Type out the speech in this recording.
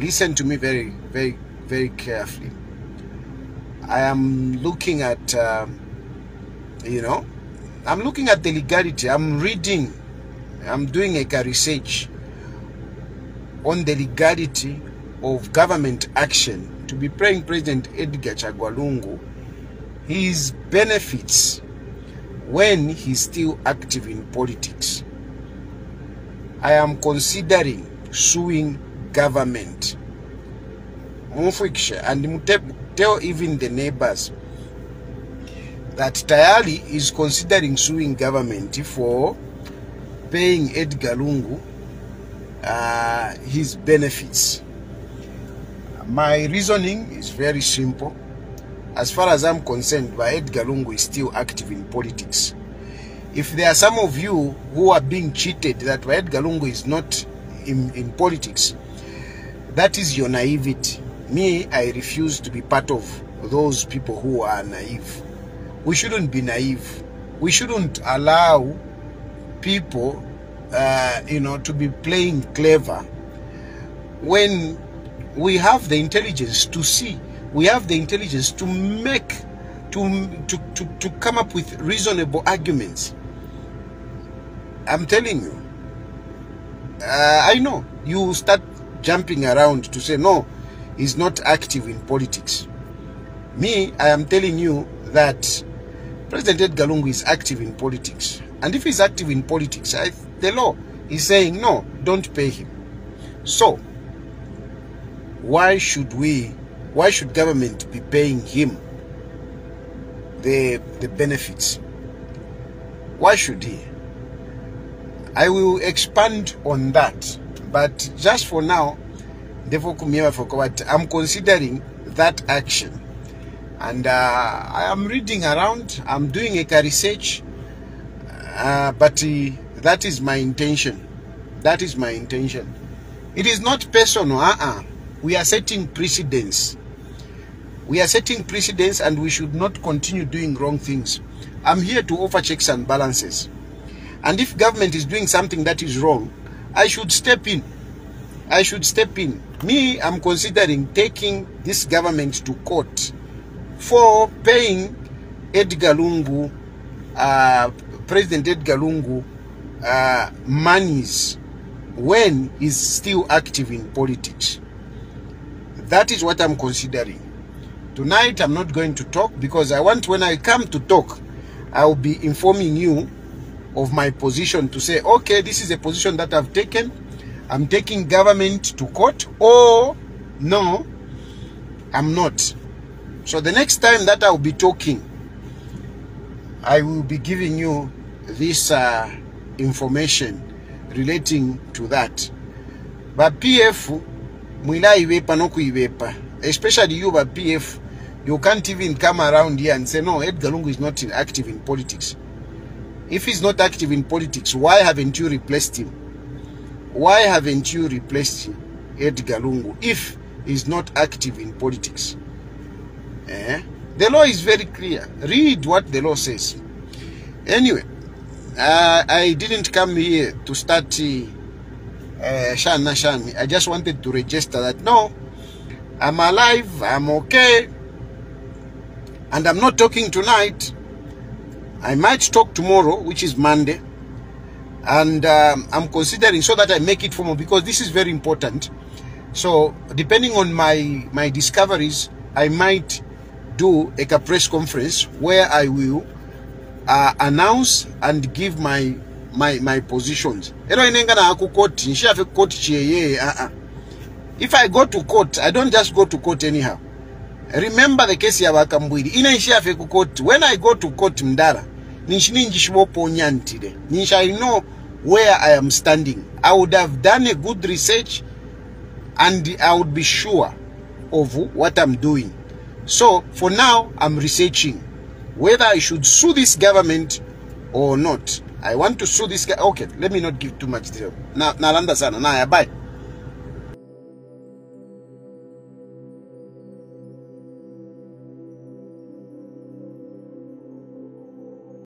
Listen to me very, very, very carefully. I am looking at, I'm looking at the legality. I'm reading, I'm doing a research on the legality of government action to be paying President Edgar Chagwa Lungu his benefits when he's still active in politics. I am considering suing government and tell even the neighbors that Tayali is considering suing government for paying Edgar Lungu his benefits. My reasoning is very simple. As far as I'm concerned, Edgar Lungu is still active in politics. If there are some of you who are being cheated that Edgar Lungu is not in politics, that is your naivety. Me, I refuse to be part of those people who are naive. We shouldn't be naive. We shouldn't allow people, to be playing clever when we have the intelligence to see. We have the intelligence to make, to come up with reasonable arguments. I'm telling you. I know you start jumping around to say no, he's not active in politics. Me, I am telling you that President Edgar Lungu is active in politics, and if he's active in politics, the law is saying no, don't pay him. So why should government be paying him the benefits? Why should he? I will expand on that, but just for now, I'm considering that action, and I am reading around, I'm doing a research, but that is my intention. That is my intention. It is not personal. We are setting precedents. We are setting precedents, and we should not continue doing wrong things. I'm here to offer checks and balances. And if government is doing something that is wrong, I should step in. I should step in. Me, I'm considering taking this government to court for paying Edgar Lungu, President Edgar Lungu, monies when he's still active in politics. That is what I'm considering. Tonight, I'm not going to talk because I want, when I come to talk, I will be informing you of my position to say, okay, this is a position that I've taken. I'm taking government to court, or no, I'm not. So the next time that I'll be talking, I will be giving you this information relating to that. But PF, mwila iwepa no kuiwepa, especially you, but PF, you can't even come around here and say, no, Edgar Lungu is not active in politics. If he's not active in politics, why haven't you replaced him? Why haven't you replaced him, Edgar Lungu, if he's not active in politics? The law is very clear. Read what the law says. Anyway, I didn't come here to start Shan Nashani. I just wanted to register that, no, I'm alive, I'm okay, and I'm not talking tonight. I might talk tomorrow, which is Monday, and I'm considering so that I make it formal, because this is very important. So depending on my discoveries, I might do a press conference where I will announce and give my positions. If I go to court, I don't just go to court anyhow. Remember the case ya Wakambwiri. Ina ishiafe kukoti. When I go to court Mdara, nishinishwopo nyantide. I know where I am standing. I would have done a good research, and I would be sure of what I'm doing. So for now, I'm researching whether I should sue this government or not. I want to sue this guy. Okay, let me not give too much detail. Now, Nalanda sana. Now, bye.